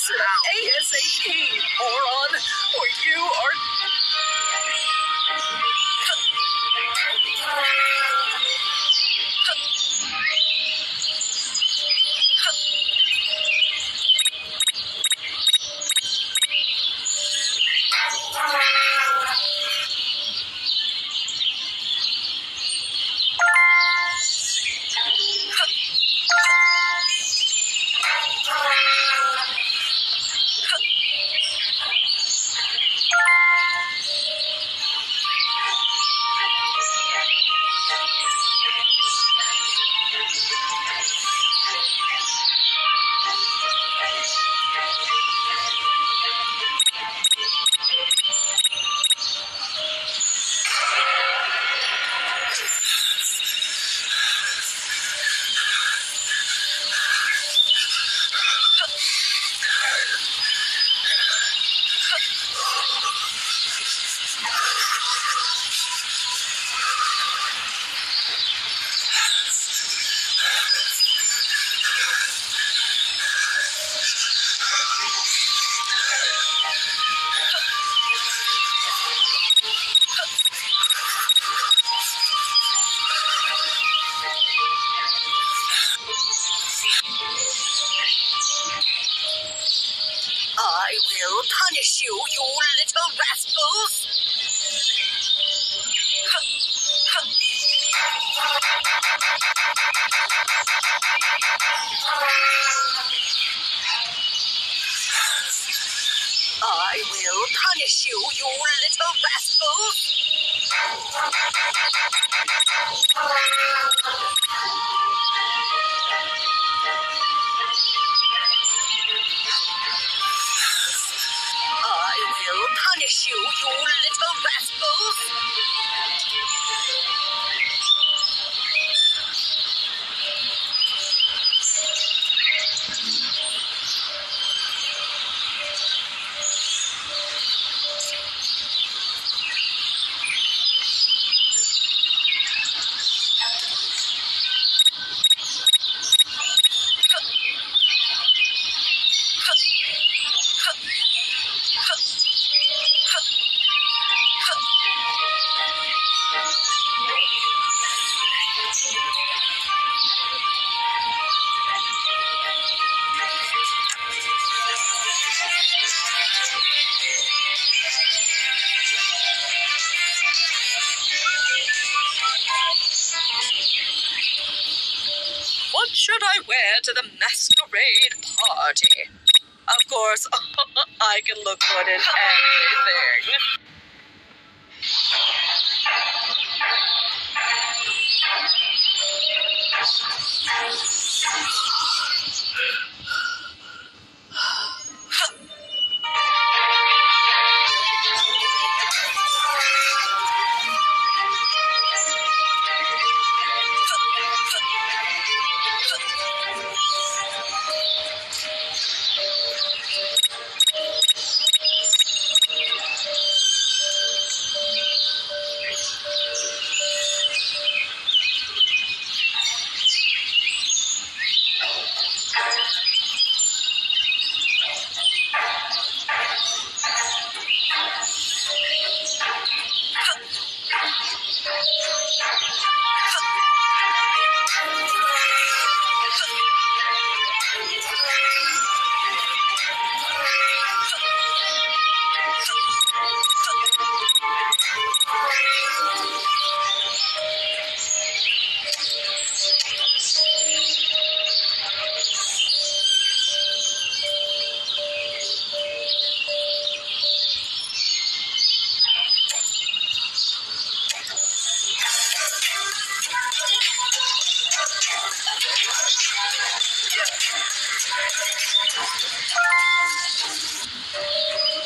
this ASAP, moron, or you are... I will punish you, you little rascals! I will punish you, you little rascals! Punish you, you little rascals! What should I wear to the masquerade party? Of course, I can look good in anything.